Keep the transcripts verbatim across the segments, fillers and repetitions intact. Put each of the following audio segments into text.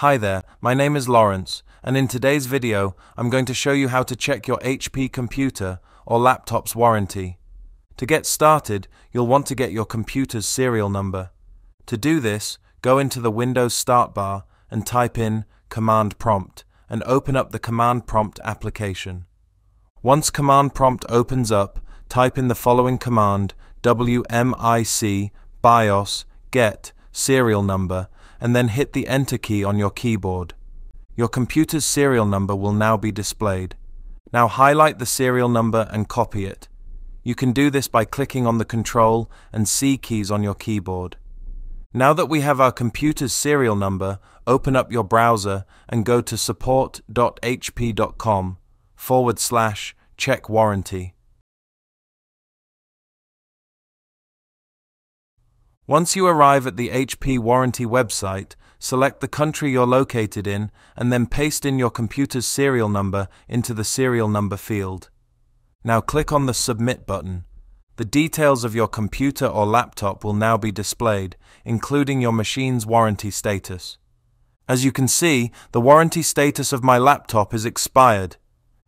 Hi there, my name is Lawrence, and in today's video, I'm going to show you how to check your H P computer or laptop's warranty. To get started, you'll want to get your computer's serial number. To do this, go into the Windows start bar and type in Command Prompt and open up the Command Prompt application. Once Command Prompt opens up, type in the following command, W M I C BIOS get serial number, and then hit the Enter key on your keyboard. Your computer's serial number will now be displayed. Now highlight the serial number and copy it. You can do this by clicking on the Control and C keys on your keyboard. Now that we have our computer's serial number, open up your browser and go to support.hp.com forward slash check warranty. Once you arrive at the H P warranty website, select the country you're located in and then paste in your computer's serial number into the serial number field. Now click on the Submit button. The details of your computer or laptop will now be displayed, including your machine's warranty status. As you can see, the warranty status of my laptop is expired.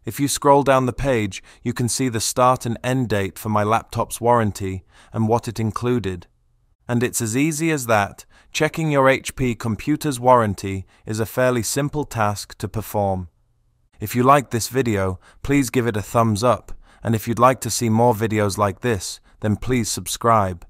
If you scroll down the page, you can see the start and end date for my laptop's warranty and what it included. And it's as easy as that. Checking your H P computer's warranty is a fairly simple task to perform. If you liked this video, please give it a thumbs up, and if you'd like to see more videos like this, then please subscribe.